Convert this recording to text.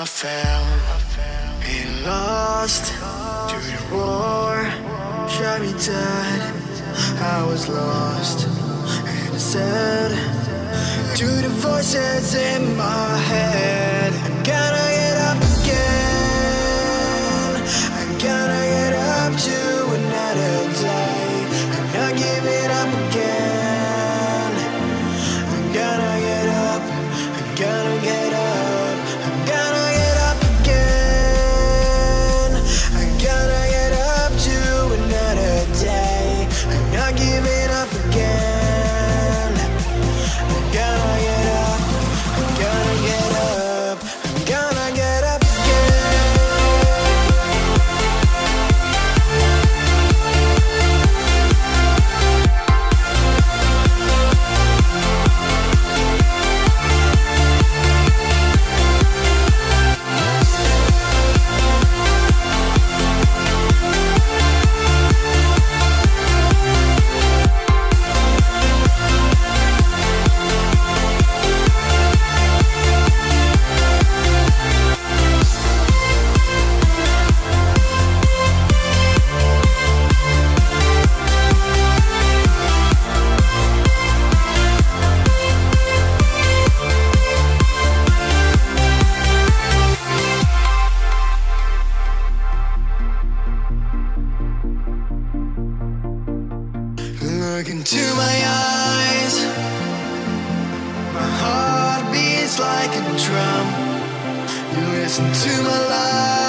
I fell and lost to the roar, shot me dead. I was lost and sad to the voices in my head. I gotta get up again, I gotta get up to another day. I'm not giving up again, I gotta get up, I gotta get up, I gotta get up again, I gotta get up to another day. I'm not giving up again. Look into my eyes, my heart beats like a drum. You listen to my life.